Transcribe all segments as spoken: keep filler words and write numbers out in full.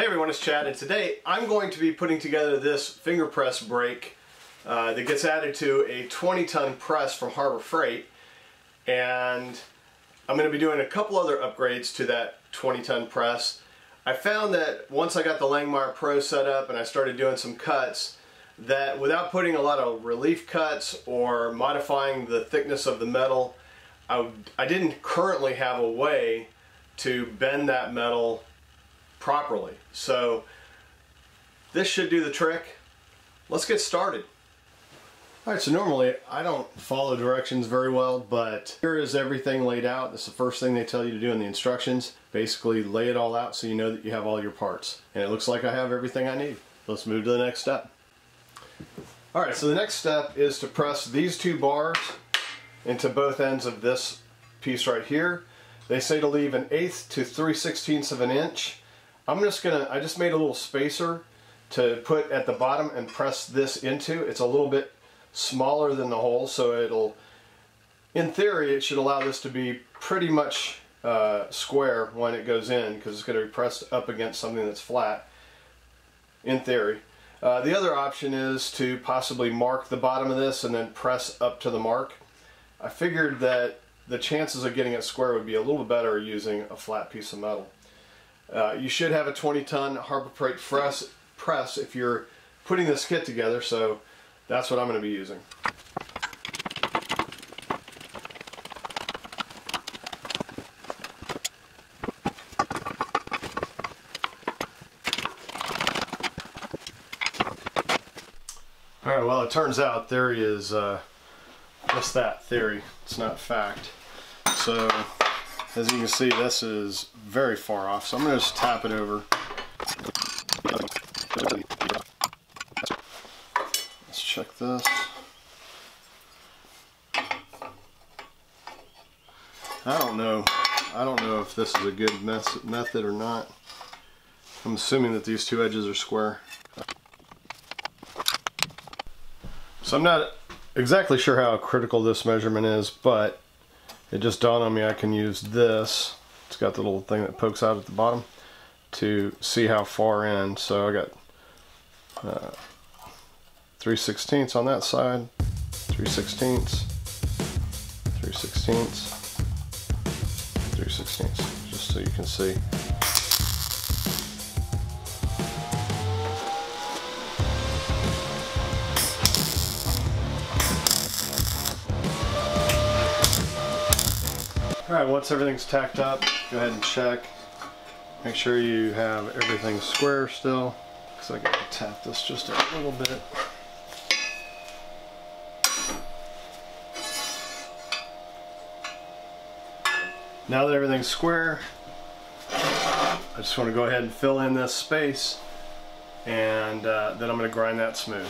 Hey everyone, it's Chad, and today I'm going to be putting together this finger press brake uh, that gets added to a twenty ton press from Harbor Freight, and I'm going to be doing a couple other upgrades to that twenty ton press. I found that once I got the Langmuir Pro set up and I started doing some cuts, that without putting a lot of relief cuts or modifying the thickness of the metal, I, I didn't currently have a way to bend that metal properly. So this should do the trick. Let's get started. Alright, so normally I don't follow directions very well, but here is everything laid out. This is the first thing they tell you to do in the instructions. Basically lay it all out so you know that you have all your parts. And it looks like I have everything I need. Let's move to the next step. Alright, so the next step is to press these two bars into both ends of this piece right here. They say to leave an eighth to three sixteenths of an inch. I'm just gonna, I just made a little spacer to put at the bottom and press this into. It's a little bit smaller than the hole, so it'll, in theory, it should allow this to be pretty much uh, square when it goes in, because it's gonna be pressed up against something that's flat, in theory. Uh, the other option is to possibly mark the bottom of this and then press up to the mark. I figured that the chances of getting it square would be a little bit better using a flat piece of metal. Uh, you should have a twenty ton Harbor Freight press, press if you're putting this kit together, so that's what I'm going to be using. Alright, well it turns out theory is uh, just that, theory. It's not fact. So, as you can see, this is very far off, so I'm going to just tap it over. Let's check this. I don't know. I don't know if this is a good method or not. I'm assuming that these two edges are square. So I'm not exactly sure how critical this measurement is, but it just dawned on me I can use this. It's got the little thing that pokes out at the bottom to see how far in. So I got uh, three sixteenths on that side, three sixteenths, three sixteenths, three sixteenths, just so you can see. Alright, once everything's tacked up, go ahead and check. Make sure you have everything square still. Looks like I can tap this just a little bit. Now that everything's square, I just want to go ahead and fill in this space, and uh, then I'm going to grind that smooth.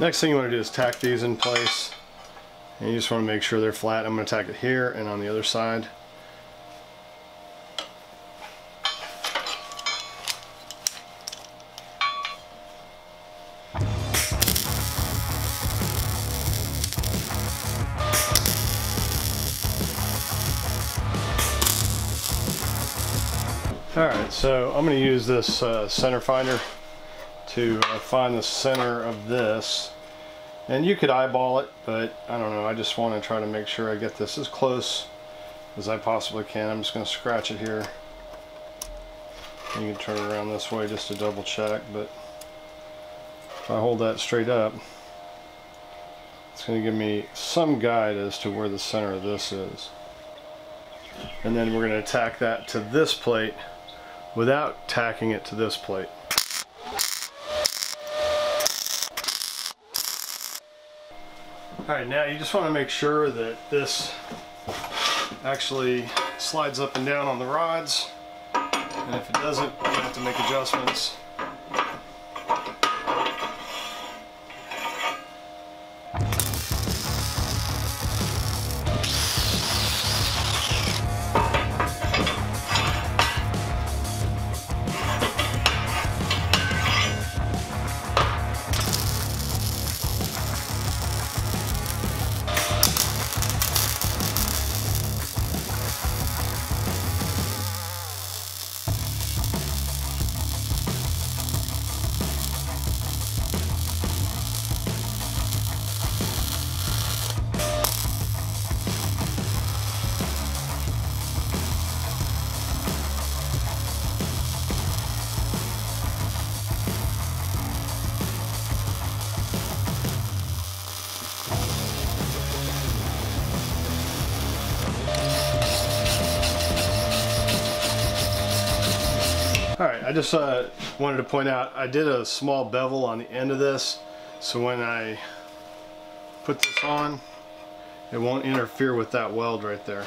Next thing you want to do is tack these in place, and you just want to make sure they're flat. I'm going to tack it here and on the other side. Alright, so I'm going to use this uh, center finder to uh, find the center of this, and you could eyeball it, but I don't know, I just want to try to make sure I get this as close as I possibly can. I'm just going to scratch it here. You can turn it around this way just to double check, but if I hold that straight up, it's going to give me some guide as to where the center of this is. And then we're going to tack that to this plate without tacking it to this plate. Alright, now you just want to make sure that this actually slides up and down on the rods, and if it doesn't, you have to make adjustments. Alright, I just uh, wanted to point out, I did a small bevel on the end of this, so when I put this on, it won't interfere with that weld right there.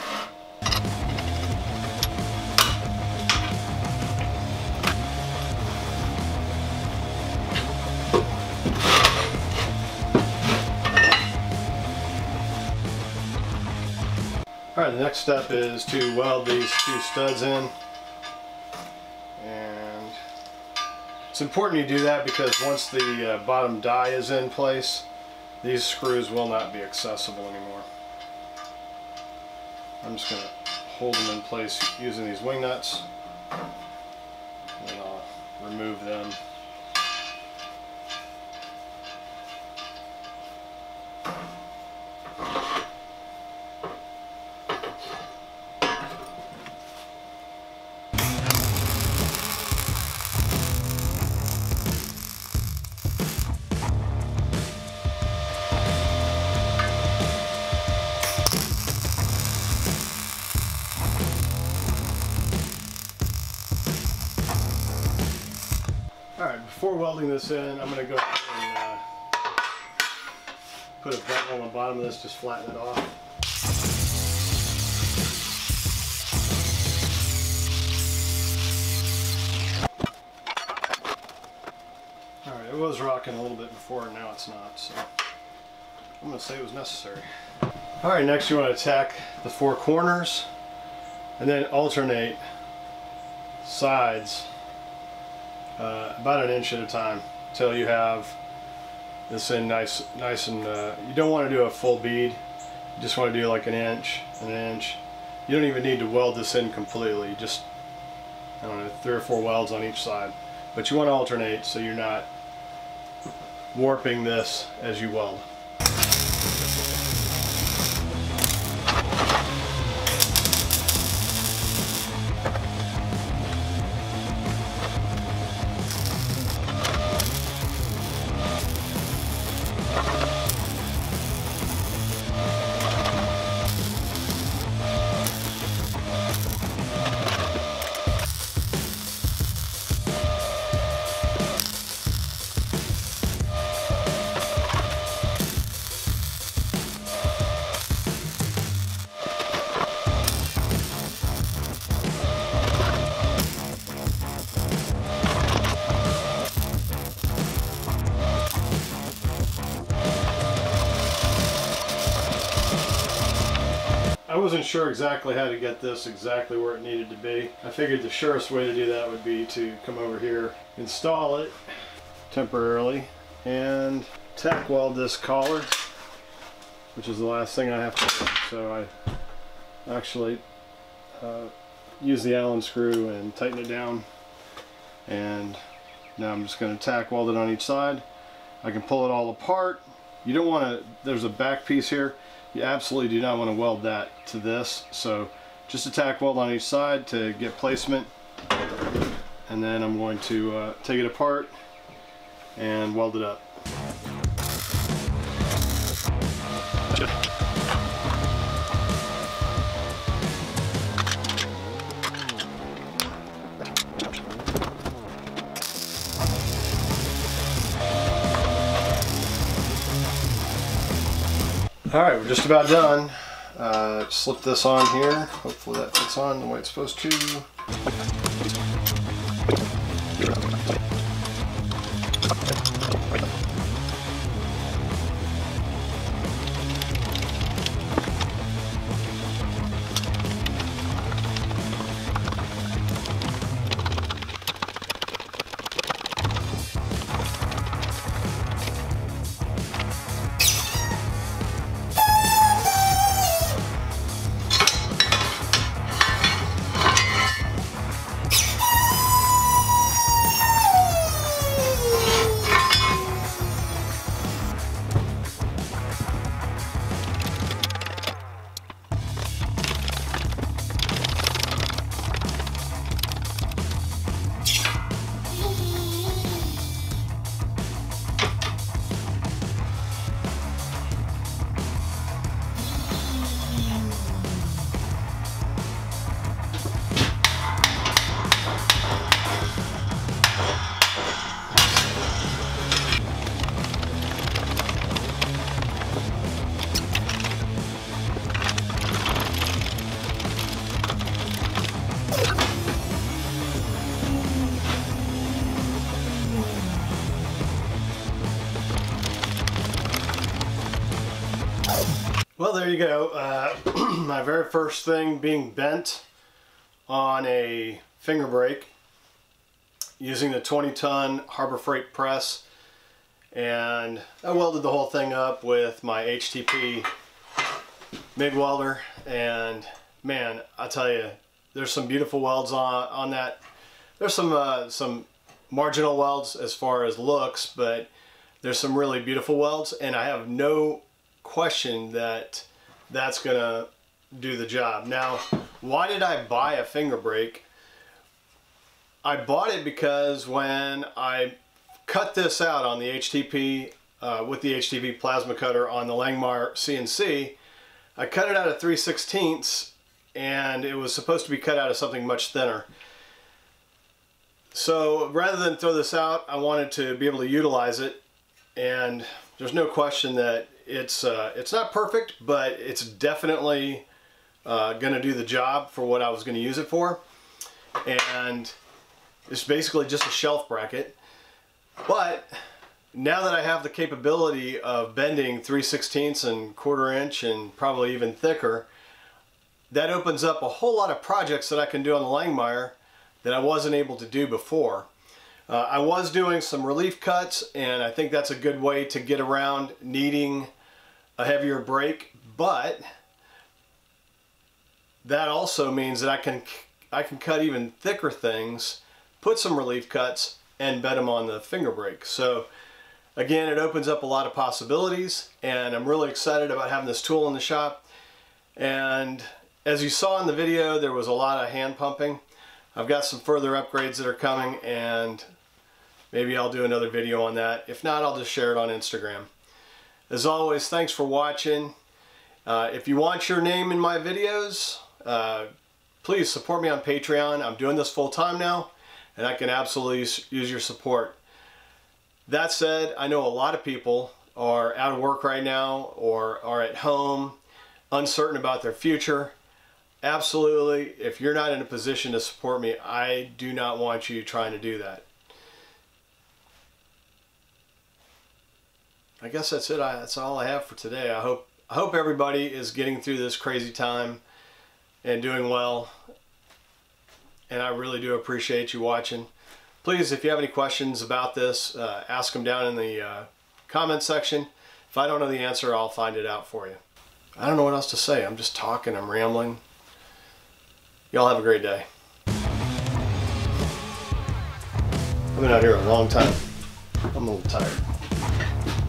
Alright, the next step is to weld these two studs in. It's important you do that because once the uh, bottom die is in place, these screws will not be accessible anymore. I'm just going to hold them in place using these wing nuts, and I'll remove them. Before welding this in, I'm going to go ahead and uh, put a bevel on the bottom of this, just flatten it off. Alright, it was rocking a little bit before, and now it's not, so I'm going to say it was necessary. Alright, next you want to tack the four corners and then alternate sides. Uh, about an inch at a time till you have this in nice nice and uh, you don't want to do a full bead, you just want to do like an inch and an inch. You don't even need to weld this in completely, just I don't know, three or four welds on each side, but you want to alternate so you're not warping this as you weld. I wasn't sure exactly how to get this exactly where it needed to be. I figured the surest way to do that would be to come over here, install it temporarily, and tack weld this collar, which is the last thing I have to do. So I actually uh, use the Allen screw and tighten it down, and now I'm just going to tack weld it on each side. I can pull it all apart. You don't want to, there's a back piece here. You absolutely do not want to weld that to this, so just a tack weld on each side to get placement, and then I'm going to uh, take it apart and weld it up. Alright, we're just about done. Uh, slip this on here. Hopefully that fits on the way it's supposed to. Well, there you go. Uh, my very first thing being bent on a finger brake using the twenty ton Harbor Freight press, and I welded the whole thing up with my H T P MIG welder. And man, I tell you, there's some beautiful welds on on that. There's some uh, some marginal welds as far as looks, but there's some really beautiful welds, and I have no question that that's gonna do the job. Now, why did I buy a finger brake? I bought it because when I cut this out on the H T P uh, with the H T P plasma cutter on the Langmuir C N C, I cut it out of three sixteenths, and it was supposed to be cut out of something much thinner. So rather than throw this out, I wanted to be able to utilize it, and there's no question that It's uh, it's not perfect, but it's definitely uh, going to do the job for what I was going to use it for. And it's basically just a shelf bracket. But now that I have the capability of bending three sixteenths and quarter inch and probably even thicker, that opens up a whole lot of projects that I can do on the Langmuir that I wasn't able to do before. Uh, I was doing some relief cuts, and I think that's a good way to get around needing a heavier brake, but that also means that I can I can cut even thicker things, put some relief cuts, and bed them on the finger brake. So again, it opens up a lot of possibilities, and I'm really excited about having this tool in the shop. And as you saw in the video, there was a lot of hand pumping. I've got some further upgrades that are coming, and maybe I'll do another video on that. If not, I'll just share it on Instagram. As always, thanks for watching. Uh, if you want your name in my videos, uh, please support me on Patreon. I'm doing this full time now, and I can absolutely use your support. That said, I know a lot of people are out of work right now or are at home, uncertain about their future. Absolutely, if you're not in a position to support me, I do not want you trying to do that. I guess that's it. I, that's all I have for today. I hope I hope everybody is getting through this crazy time and doing well. And I really do appreciate you watching. Please, if you have any questions about this, uh, ask them down in the uh, comment section. If I don't know the answer, I'll find it out for you. I don't know what else to say. I'm just talking. I'm rambling. Y'all have a great day. I've been out here a long time. I'm a little tired.